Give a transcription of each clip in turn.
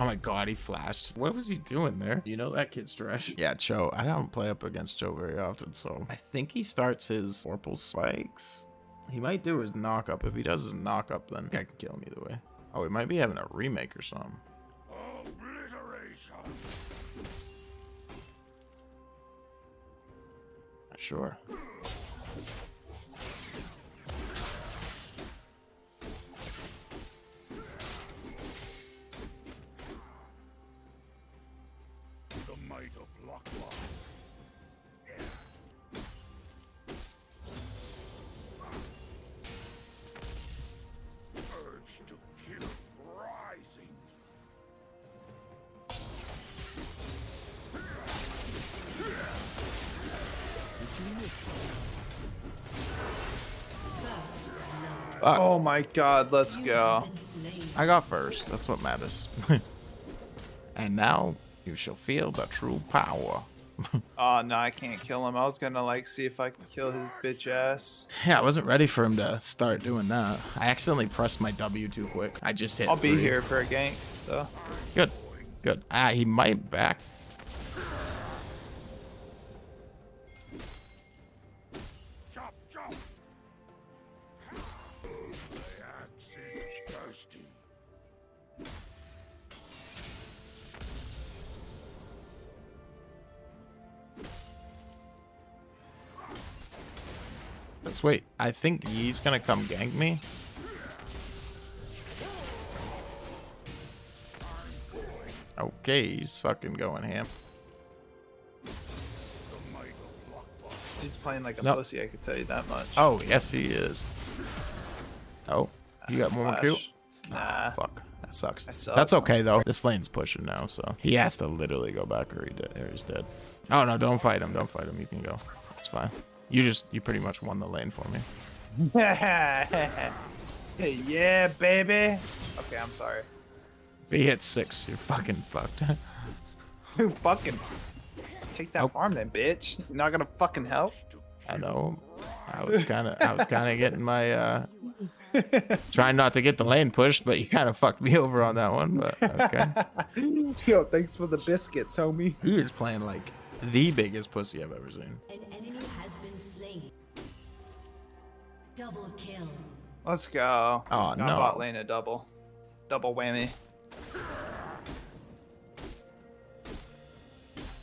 Oh my god, he flashed. What was he doing there? You know that kid's trash. Yeah, Cho. I don't play up against Cho very often, so I think he starts his Orpal Spikes. He might do his knock up. If he does his knock up, then I can kill him either way. Oh, he might be having a remake or something. Obliteration. Sure. Oh my god, let's go. I got first. That's what matters. And now you shall feel the true power. Oh no, I can't kill him. I was gonna like see if I could kill his bitch ass. Yeah, I wasn't ready for him to start doing that. I accidentally pressed my W too quick. I just hit I'll be here for a gank though. Good, good. Ah, he might back. Let's wait. I think he's gonna come gank me. Okay, he's fucking going ham. Dude's playing like a pussy, I could tell you that much. Oh, yes he is. Oh, you got one more kill? Nah. Oh, fuck. That sucks. Suck. That's okay though. This lane's pushing now, so he has to literally go back or he's dead. Oh no, don't fight him. Don't fight him. You can go. It's fine. You pretty much won the lane for me. Yeah, baby. Okay, I'm sorry. If he hits 6, you're fucking fucked. Dude, fucking take that farm then, bitch. You're not gonna fucking help. I know. I was kinda getting my trying not to get the lane pushed, but you kinda fucked me over on that one, but okay. Yo, thanks for the biscuits, homie. He is playing like the biggest pussy I've ever seen. An enemy has been slain. Double kill. Let's go. Oh no. Bot lane a double. Double whammy.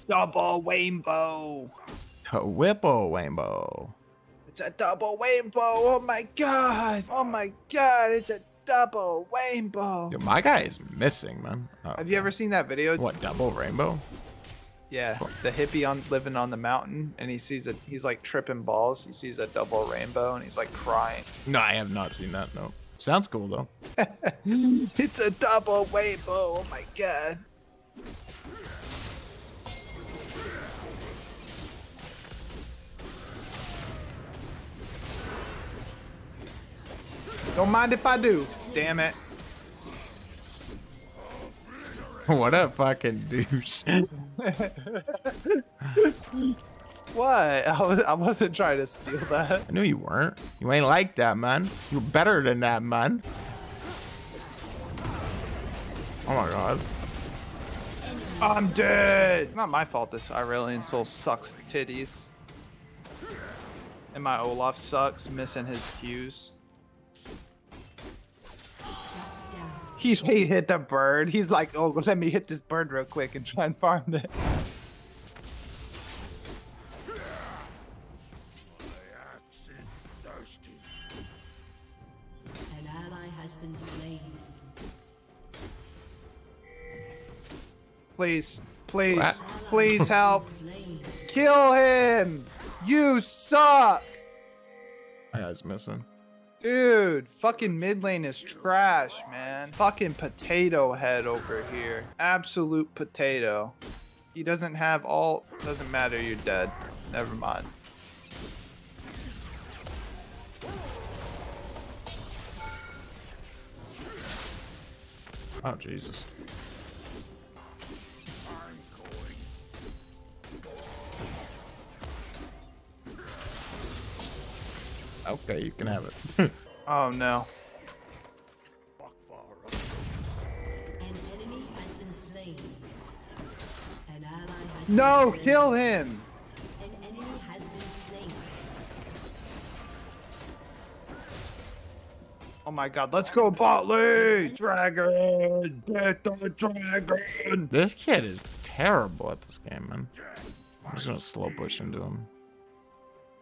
Double rainbow. A whipple rainbow. It's a double rainbow. Oh my god. Oh my god. It's a double rainbow. Yo, my guy is missing, man. Oh, have you ever seen that video? What, double rainbow? Yeah, the hippie living on the mountain, and he sees he's like tripping balls. He sees a double rainbow, and he's like crying. No, I have not seen that. No, sounds cool though. It's a double rainbow. Oh my god! Don't mind if I do. Damn it! What a fucking douche. What? I wasn't trying to steal that. I knew you weren't. You ain't like that, man. You're better than that, man. Oh my god. I'm dead. It's not my fault this Irelian Soul sucks titties. And my Olaf sucks, missing his cues. He hit the bird. He's like, oh, let me hit this bird real quick and try and farm it. An ally has been slain. Please, please, please help. Kill him. You suck. My guy's missing. Dude, fucking mid lane is trash, man. Fucking potato head over here. Absolute potato. He doesn't have ult. Doesn't matter, you're dead. Never mind. Oh, Jesus. Okay, you can have it. Oh no. An enemy has been No, kill him! An enemy has been slain. Oh my god, let's go Botley! Dragon! Get the dragon! This kid is terrible at this game, man. I'm just gonna slow push into him.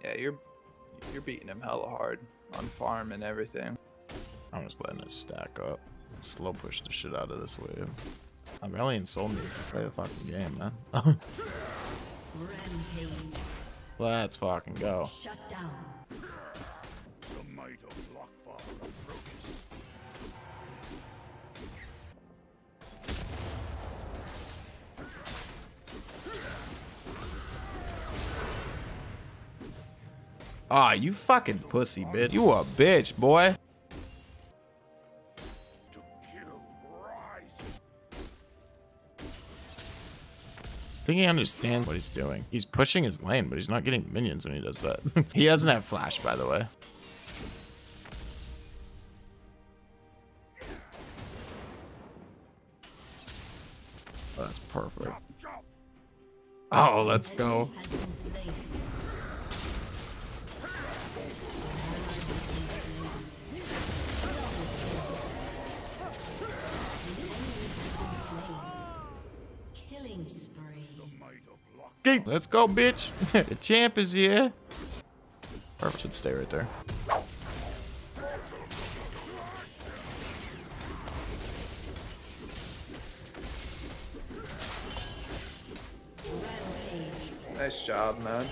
Yeah, you're beating him hella hard on farm and everything. I'm just letting it stack up. Slow push the shit out of this wave. Irelian Sol needs to play the fucking game, man. Let's fucking go. Shut down. The might of Lockfall approaches. Ah, you fucking pussy, bitch. You a bitch, boy. I think he understands what he's doing. He's pushing his lane, but he's not getting minions when he does that. He doesn't have flash, by the way. Oh, that's perfect. Oh, let's go. Let's go, bitch. The champ is here. Perfect. Should stay right there. Nice job, man.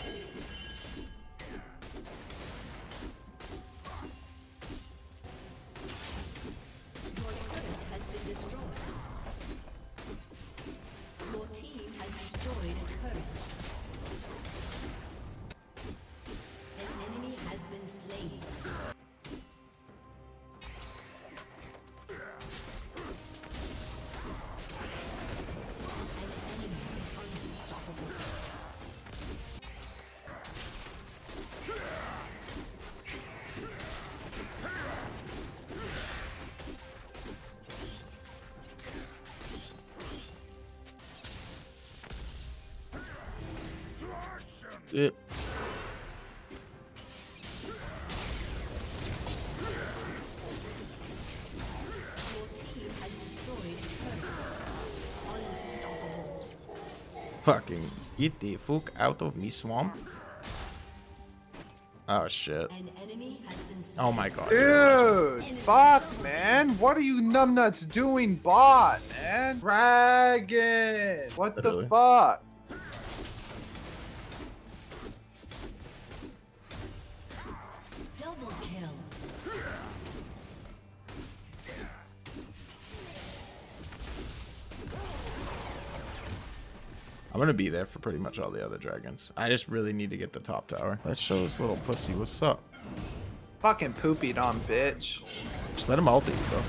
It. Fucking get the fuck out of me, swamp. Oh shit. Oh my god. Dude, fuck, man. What are you numbnuts doing, bot, man? Dragon. What the fuck? I'm gonna be there for pretty much all the other dragons. I just really need to get the top tower. Let's show this little pussy what's up. Fucking poopied on, bitch. Just let him ult it, bro.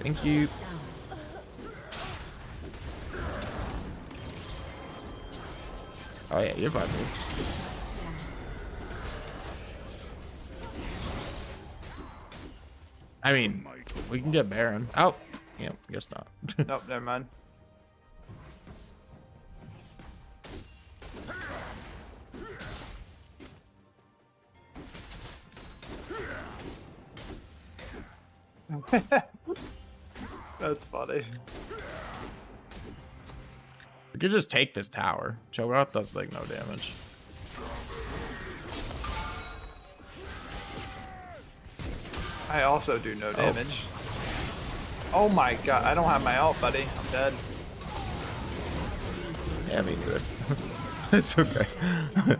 Thank you. Oh yeah, you're vibing. I mean, we can get Baron. Oh, yeah, guess not. Nope, never mind. That's funny. We could just take this tower. Chogath does like no damage. I also do no damage. Oh my god, I don't have my ult, buddy. I'm dead. Yeah, me neither. It's okay.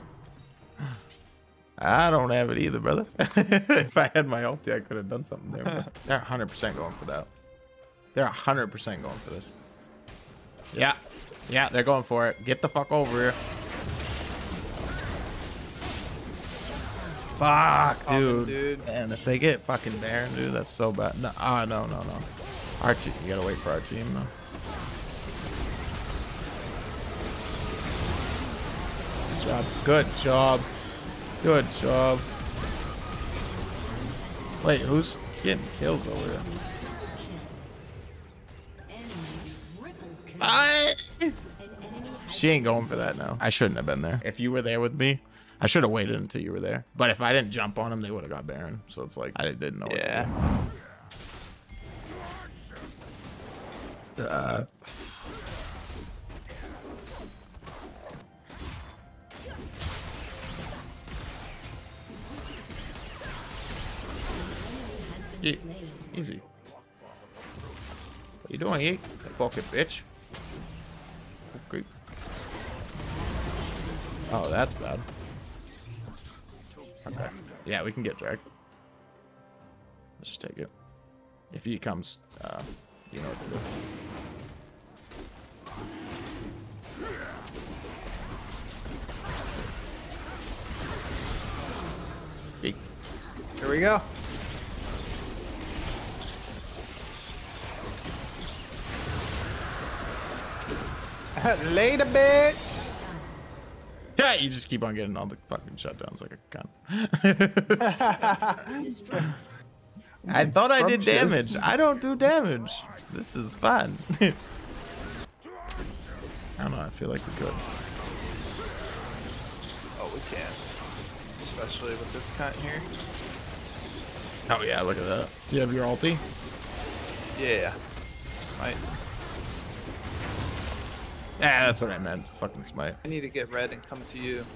I don't have it either, brother. If I had my ulti, I could have done something there. They're 100% going for that. They're 100% going for this. Yeah. Yeah, they're going for it. Get the fuck over here. Fuck, dude. Man, if they get fucking Baron, dude, that's so bad. No, oh, no. Our team. You gotta wait for our team, though. Good job. Good job. Good job. Wait, who's getting kills over there? Bye! She ain't going for that now. I shouldn't have been there. If you were there with me, I should have waited until you were there. But if I didn't jump on them, they would have got Baron. So it's like, I didn't know what to do. Easy. What you doing, Yeet? Bucket, bitch. Creep. Oh, that's bad. Okay. Yeah, we can get dragged. Let's just take it. If he comes, you know what to do. Yeet. Here we go. Later, bitch. Yeah, you just keep on getting all the fucking shutdowns like a cunt. I thought I did damage. I don't do damage. This is fun. I don't know. I feel like we could. Oh, we can. Especially with this cunt here. Oh, yeah. Look at that. Do you have your ulti? Yeah. Smite. Yeah, that's what I meant. Fucking smite. I need to get red and come to you.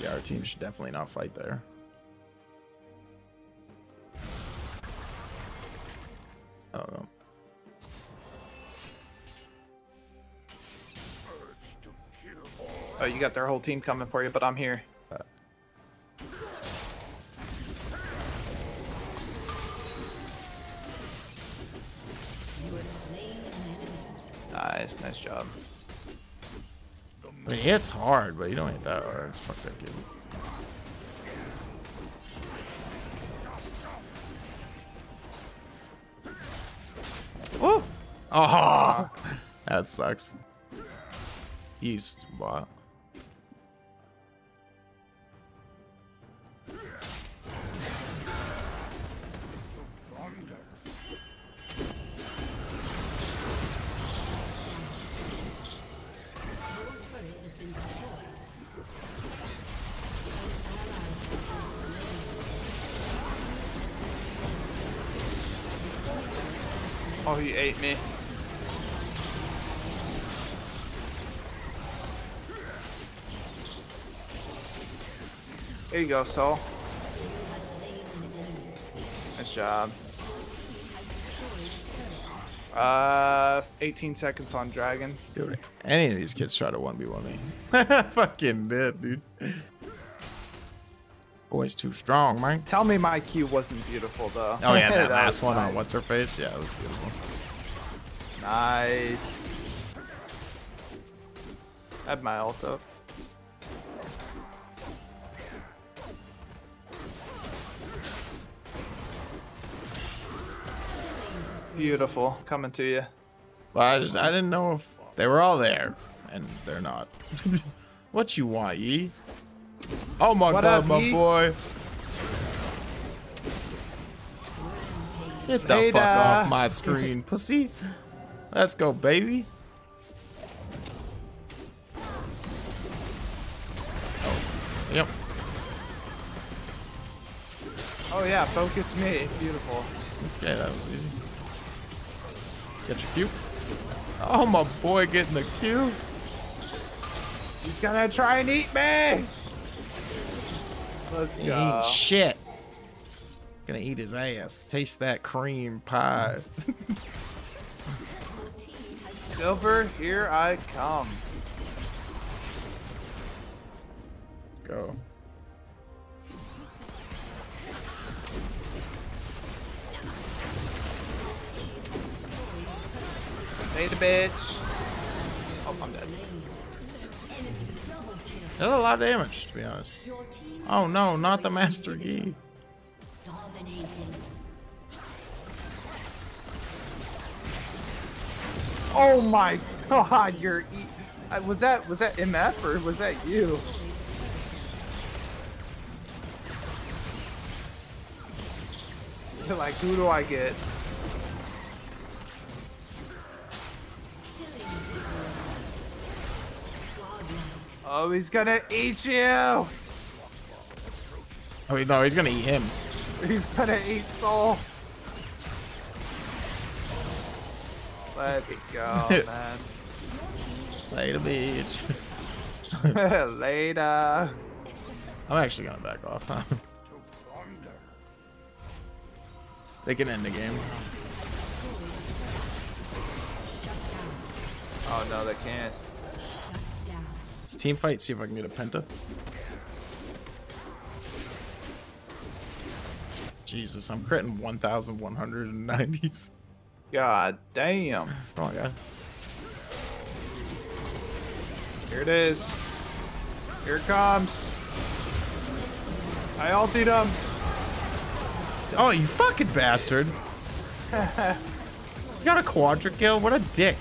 Yeah, our team should definitely not fight there. I don't know. Oh, you got their whole team coming for you, but I'm here. Nice, nice job. I mean, it's hard, but you don't hit that hard. Fuck that kid. Woo! Oh, that sucks. He's wild. Oh, he ate me. There you go, Sol. Nice job. 18 seconds on Dragon. Dude, any of these kids try to 1v1 me. Fucking dead, dude. Always too strong, man. Tell me my Q wasn't beautiful, though. Oh, yeah, that last one on what's her face? Yeah, it was beautiful. Nice. I had my ult up. Beautiful. Coming to you. Well, I didn't know if they were all there, and they're not. What you want, Yi? Oh my god, my boy. Get the fuck off my screen, pussy. Let's go, baby. Oh, yep. Oh, yeah, focus me. Beautiful. Okay, that was easy. Get your Q. Oh, my boy, getting the Q. He's gonna try and eat me. Let's go. Eat shit. Gonna eat his ass. Taste that cream pie. Silver, here I come. Let's go. Later, bitch. Oh, I'm dead. That's a lot of damage, to be honest. Oh no, not the Master Yi. Oh my god, you're was that MF or was that you? Like, who do I get? Oh, he's gonna eat you! Oh wait, no, he's gonna eat him. He's gonna eat Sol. Let's go, man. Later, bitch. Later. I'm actually gonna back off, huh? They can end the game. Oh no, they can't. Let's team fight, see if I can get a penta. Jesus, I'm critting 1,190s. God damn. Come on, guys. Here it is. Here it comes. I ultied him. Oh, you fucking bastard. You got a quadra kill? What a dick.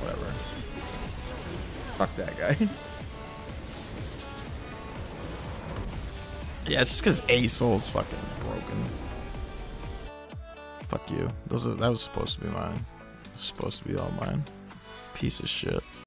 Whatever. Fuck that guy. Yeah, it's just because A-Soul's fucking broken. Fuck you. That was supposed to be mine. Supposed to be all mine. Piece of shit.